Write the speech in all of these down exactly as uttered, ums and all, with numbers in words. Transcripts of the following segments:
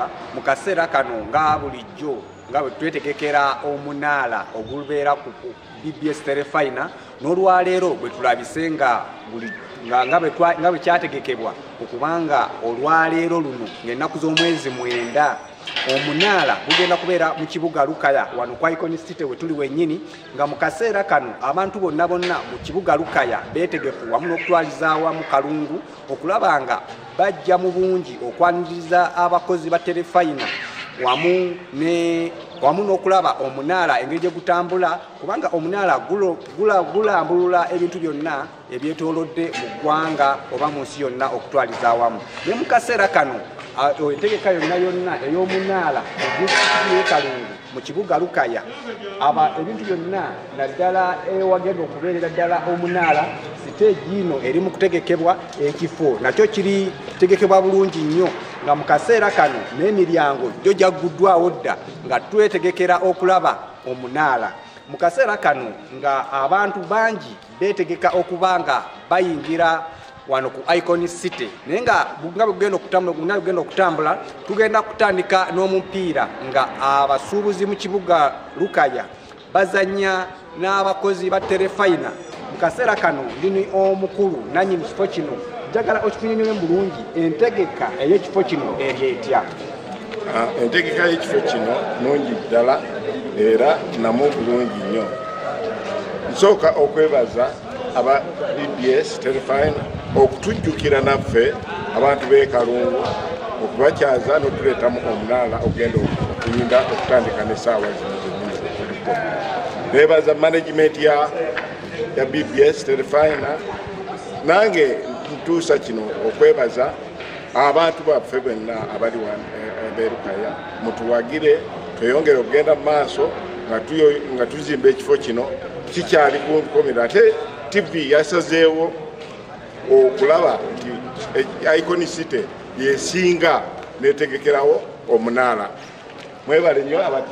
Katonda mu kaseera kano nga bulijjo nga bwe twetegekera omunaala ogulubeera ku B B S Terefayina n'olwaleero bwe tulabisenga nga bwe kyategekebwa okubanga olwaleero luno ng'ennaku z'omwezi mwenda omunaala gugenda kubeera mu kibuga Lukaya wano kwa Icon City we tuli wennyini nga mu kaseera kano abantu bonna bonna mu kibuga Lukaya beetegefu wamu n'okutwalizaawa mu kalungu okulaba nga bajja mu bungi okwaniriza abakozi ba Terefayina wamu ne wamu n'okulaba omunaala engeri gye gutambula kubanga omunaala gulo gula gulambulula ebintu byonna ebyetoolodde mu ggwanga oba mu nsi yonna okutwaliza awamu ne mu kaseera kano entegeka yonna yonna ey'omunaala kalungu mu kibuga Lukaya aba ebintu byonna naddala ewagenda okubeerera ddala omunaala siteegi ino eri mu kutegekebwa ekifo nakyo kiri tegekebwa bulungi nnyo nga mu kaseera kano n'emiryango gyo jagguddwawo dda nga twetegekera okulaba omunaala mu kaseera kano nga abantu bangi beetegeka okubanga bayingira wano ku Icon City naye nga bugenda okutambula tugenda kutandika n'omupiira nga abasuubuzi mu kibuga Lukaya bazannya n'abakozi ba Terefayina mu kaseera kano lini omukulu nannyini kifo kino njagala okifunyennyole bulungi entegeka ey'ekifo kino eri etya. Entegeka y'ekifo kino nnungi ddala era namu bulungi nnyo. Nsooka okwebaza aba B B S Terefayina okutujjukira naffe abantu b'e Kalungu okubakyaza n'otuleetamu omunaala ogenda okuyinda okutandika n'essaawa zino zino. Beebaza management ya ya B B S Terefayina nange ntuusa kino okwebaza abantu baffe benna abali Lukaya mutuwagire tweyongere okugenda mu maaso nga tuzimba ekifo kino kikyali kunkomera ate T V yasazeewo okulaba nti Icon City yesinga netegekerawo omunaala mwebale nnyo abantu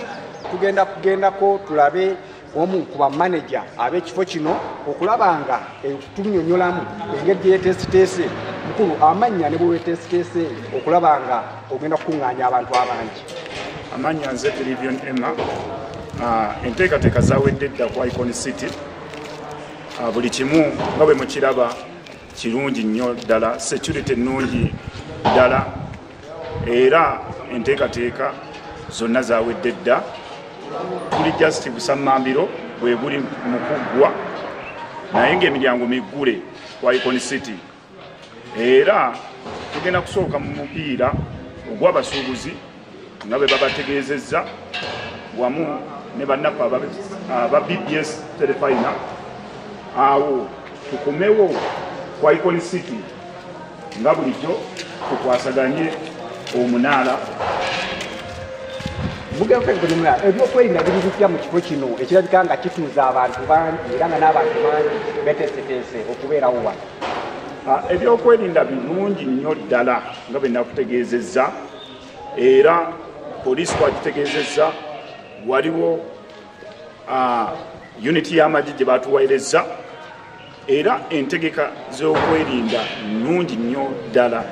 tugenda kugendako tulabe omu ku bamaneja ab'ekifo kino okulabanga tunyonyolamu engeri gyeyeteesiteese mukulu amannya ne bweweteesiteese okulabanga ogenda kukuŋŋaanya abantu abangi. Amannya nze Television Emma. Enteekateeka zaawedde edda ku Icon City buli kimu nga bwe mukiraba kirungi nnyo ddala, security ennungi ddala era enteekateeka zonna zaawedde edda. Tuli just busammambiro bwe buli mukuggwa naye ng'emiryango miggule ku Icon City era tugenda kusooka mu mupiira ogw'abasuubuzi nga bwe babategeezezza wamu ne bannaku aba B B S Terefayina. Awo tukomewo ku Icon City nga bulijjo tukwasaganye omunaala buga kwenye ebyokwerinda biri bitya mu kifo kino ekirabika nga kituuza abantu bangi era nga n'abantu bangi beteeseteese okubeerawo wano. Ebyokwerinda birungi nnyo ddala nga bwe nakutegeezezza era poliisi bwagitegeezezza waliwo uniti y'amagye gye batuweerezza era entegeka z'okwerinda nnungi nnyo ddala.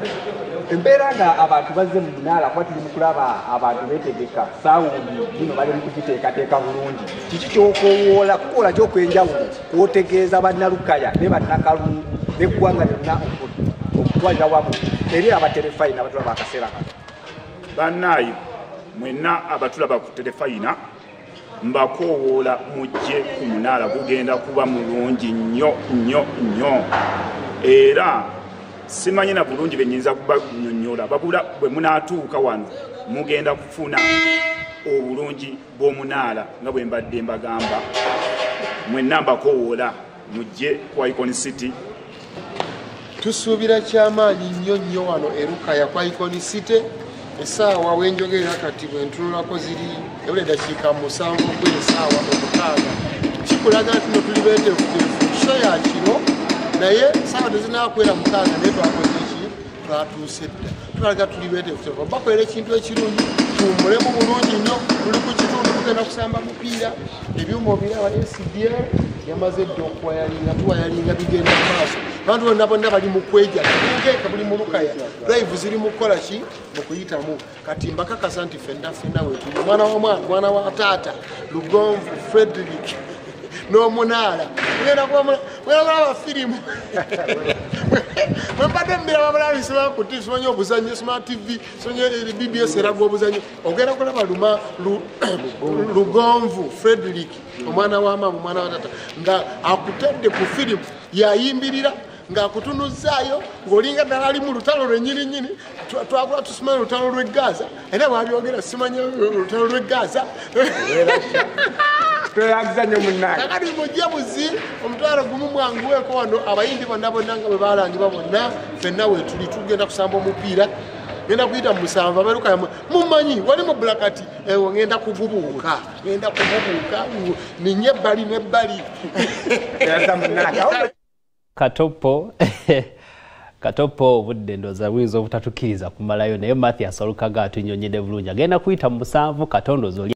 Embeera nga abantu bazze mu munaala kuba tuli mu kulaba abantu beetegeka saawundi bino bali mu kugiteekateeka bulungi kiki ky'okoowoola kukola ky'okwenjawulo kwotegeeza bannalukaya ne bannakalungu n'eggwanga lyonna okutwalira wamu eri aba Terefayina abatulaba akaseera kano. Bannaayo mwenna abatulaba ku Terefayina mbakoowoola mujje ku munaala gugenda kuba mulungi nnyo nnyo nnyo era simanyi na bulungi bennyinza kubannyonnyola babula bwe munaatuuka wano mugenda kufuna obulungi bw'omunaala nga bwe mbadde mbagamba. Mwenna mbakoowoola mujje ku Icon City. Tusuubira kyamaanyi nnyo nnyo wano e Lukaya ku Icon City essaawa wenjogerera kati bwe ntunulako ziri ebula eddakiika musanvu gwe essaawa omukaaga kikulaga tuno tuli beeteefuteefu so yakiro naye saba tezinakwera mukaaga naye twakoze ki twatuuse dda tulaga tuli beeteefuteefu bakolera ekintu ekirungi tuwummulemu bulungi nnyo tuli ku kitundu tugenda kusamba mupiira ebyuma obiraba S D A yamaze dda okuwayalinga tuwayalinga bigenda mu maaso. Bantu bonna bonna bali mu kweja kinge kabuli mu lukaya live ziri mu kola chi mu kuyita mu kati mbaka kasanti fenda fenda wetu mwana wa mwana mwana wa tata Lugonvu Frederick no munala ngena kwa ngena kwa filimu mbadde mbira babalali siba kutisonyo obuzanyo Smart T V sonyo B B S era gwo obuzanyo ogera kola baluma Lugonvu Frederick omwana wa mama mwana wa tata nga akutende ku filimu yayimbirira nga kutunuzayo ngolinga dalali mu lutalo lwenyini nyini twakula tusimanya lutalo lwe Gaza era babyogera simanya lutalo lwe Gaza twagizanya munnaye akadi mujja muzi omutwaro gumu mwanguwe ko wano abayindi bandabo nanga bebalangi babonna fenna we tuli tugenda kusamba omupira ngenda kuyita musamba baluka mumanyi wali mu blakati ewo ngenda kuvubuka ngenda kuvubuka ninye bali ne bali yaza munnaye Katopo Katopo obudde ndoza buyinza obutatukiriza kumalayo naye Mathias Olukaga atunyonyedde bulungi agenda kuyita musanvu Katondo zoli